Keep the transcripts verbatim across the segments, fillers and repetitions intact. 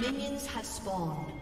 Minions have spawned.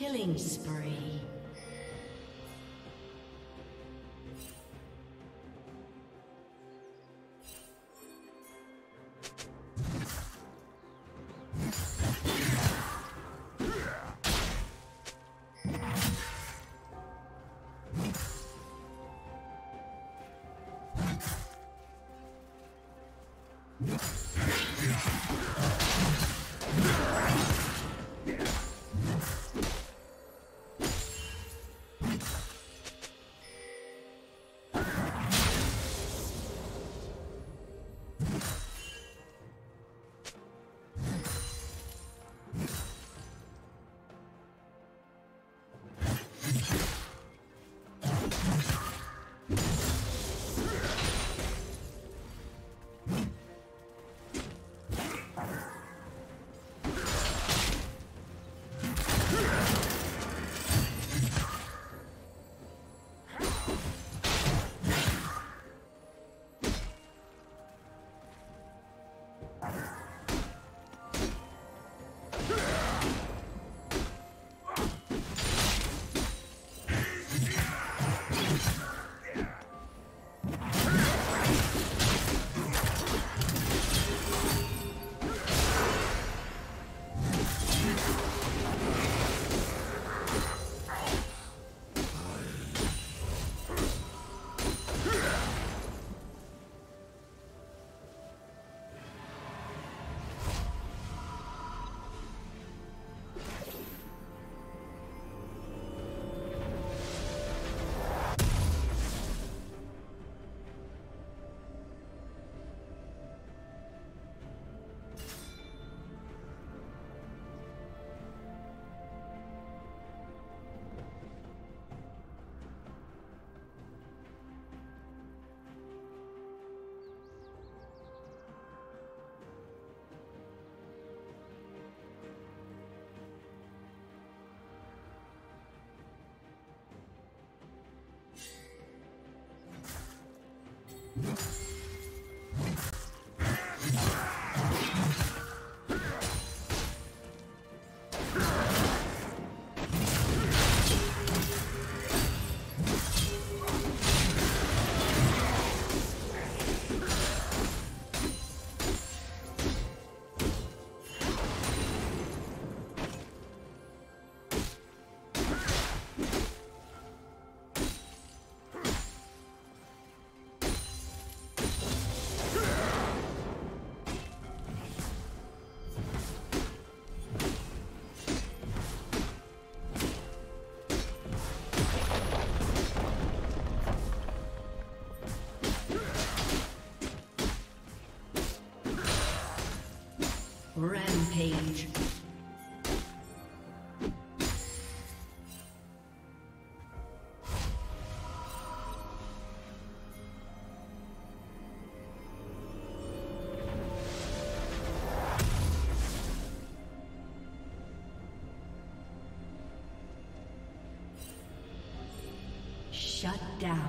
Killing spree. Shut down.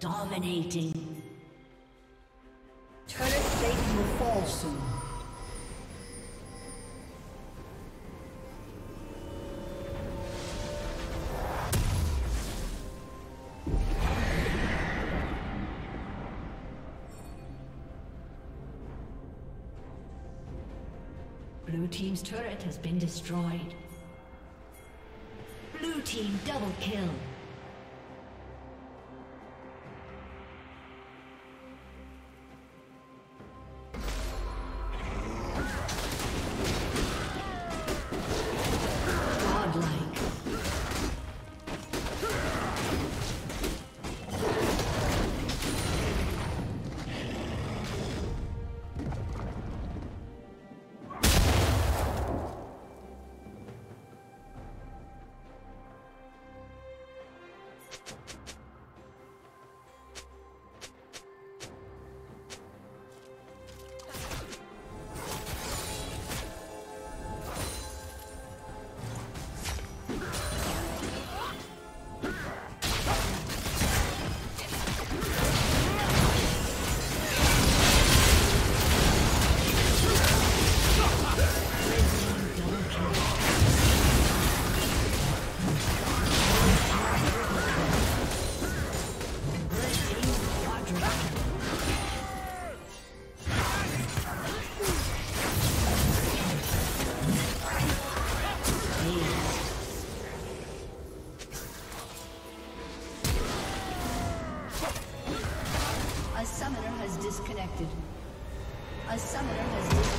Dominating. Turret plating will fall soon. Blue team's turret has been destroyed. Blue team double kill. A summoner has disconnected. A summoner has disconnected.